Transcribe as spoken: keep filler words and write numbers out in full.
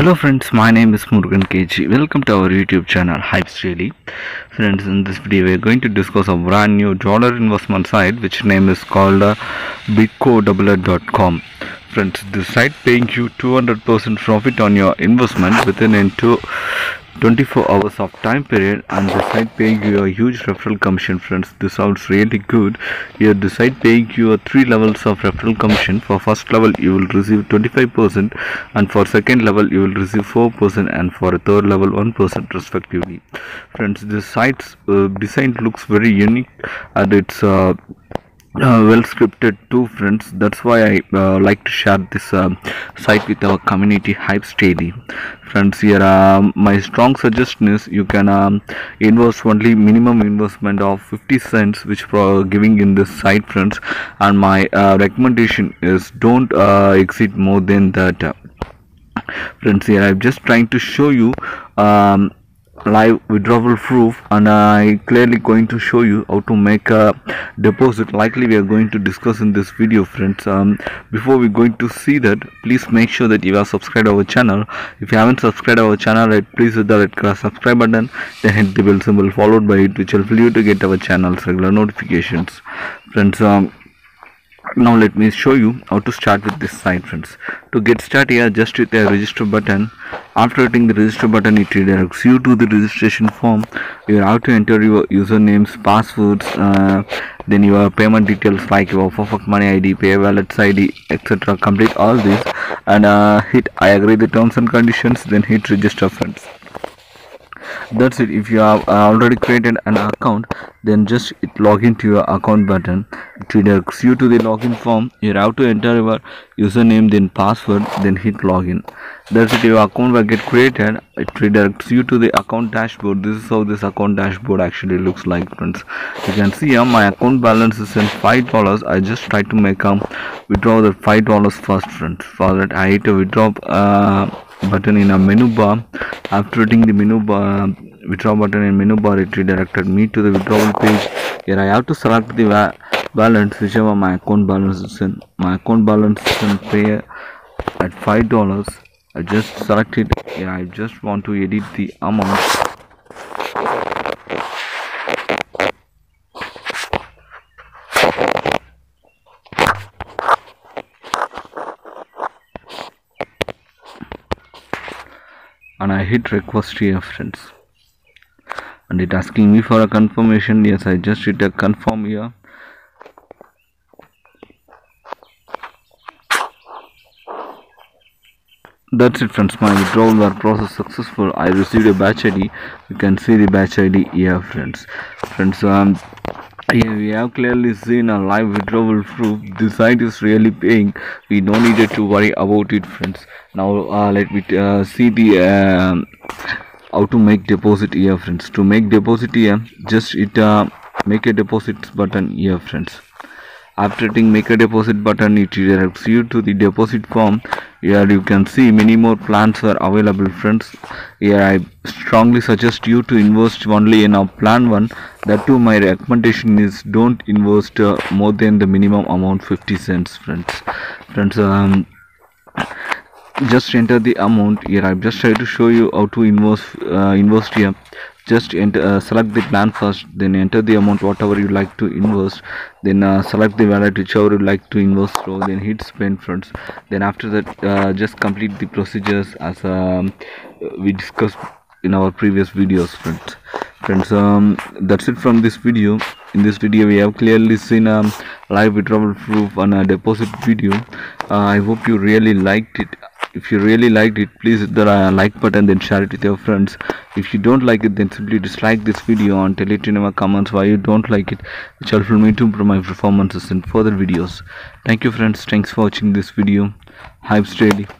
Hello friends, my name is Murugan K G. Welcome to our YouTube channel HYIPs Daily Friends. In this video we are going to discuss a brand new dollar investment site which name is called uh, bitcodoubler dot com. Friends, this site paying you two hundred percent profit on your investment within into twenty-four hours of time period, and the site paying you a huge referral commission. Friends, this sounds really good. Here the site paying you a three levels of referral commission. For first level you will receive twenty-five percent, and for second level you will receive four percent, and for third level one percent respectively. Friends, this site's uh, design looks very unique and it's uh, Uh, well scripted too, friends. That's why I uh, like to share this uh, site with our community HYIPs Daily. Friends, here uh, my strong suggestion is you can um, invest only minimum investment of fifty cents which pro giving in this site, friends, and my uh, recommendation is don't uh, exceed more than that. Uh, friends, here I'm just trying to show you um, live withdrawal proof, and I clearly going to show you how to make a deposit. Likely we are going to discuss in this video, friends. Um, before we going to see that, please make sure that you are subscribed our channel. If you haven't subscribed our channel yet, please hit the red color subscribe button, then hit the bell symbol followed by it, which will help you to get our channel's regular notifications, friends. Um, now let me show you how to start with this site, friends. To get started, here just hit the register button. After hitting the register button, it redirects you to the registration form. You have to enter your usernames, passwords, uh, then your payment details like your perfect money I D, pay wallets I D, etc. Complete all this and uh, hit I agree the terms and conditions, then hit register, friends. That's it. If you have already created an account, then just hit login to your account button. It redirects you to the login form. You have to enter your username, then password, then hit login. That's it. Your account will get created. It redirects you to the account dashboard. This is how this account dashboard actually looks like, friends. You can see here my account balance is in five dollars. I just try to make a withdraw the five dollars first, friends. For that I hit a withdraw uh, button in a menu bar. After hitting the menu bar, withdraw button in menu bar, it redirected me to the withdrawal page. Here I have to select the balance, whichever my account balance is in. My account balance is in pay at five dollars. I just select it. Here I just want to edit the amount. And I hit request here, friends, and it asking me for a confirmation. Yes, I just hit a confirm here. That's it, friends. My withdrawal were processed successful. I received a batch I D. You can see the batch I D here, friends. Friends, um here we have clearly seen a live withdrawal proof. The site is really paying. We don't need to worry about it, friends. Now uh, let me uh, see the uh, how to make deposit here, friends. To make deposit here, just hit uh, make a deposit button here, friends. After hitting make a deposit button, it redirects you to the deposit form. Here you can see many more plans are available, friends. Here I strongly suggest you to invest only in a plan one. That too, my recommendation is don't invest uh, more than the minimum amount fifty cents, friends. Friends, um, just enter the amount. Here I just try to show you how to invest uh, invest here. Just enter, uh, select the plan first, then enter the amount whatever you like to invest, then uh, select the wallet whichever you like to invest through, then hit spend, friends. Then after that uh, just complete the procedures as um, we discussed in our previous videos, friends. Friends, um, that's it from this video. In this video we have clearly seen a um, live withdrawal proof and a deposit video. uh, I hope you really liked it. If you really liked it, please hit the like button, then share it with your friends. If you don't like it, then simply dislike this video and tell it in our comments why you don't like it, which will help me to improve my performances in further videos. Thank you, friends. Thanks for watching this video. HYIPs Daily.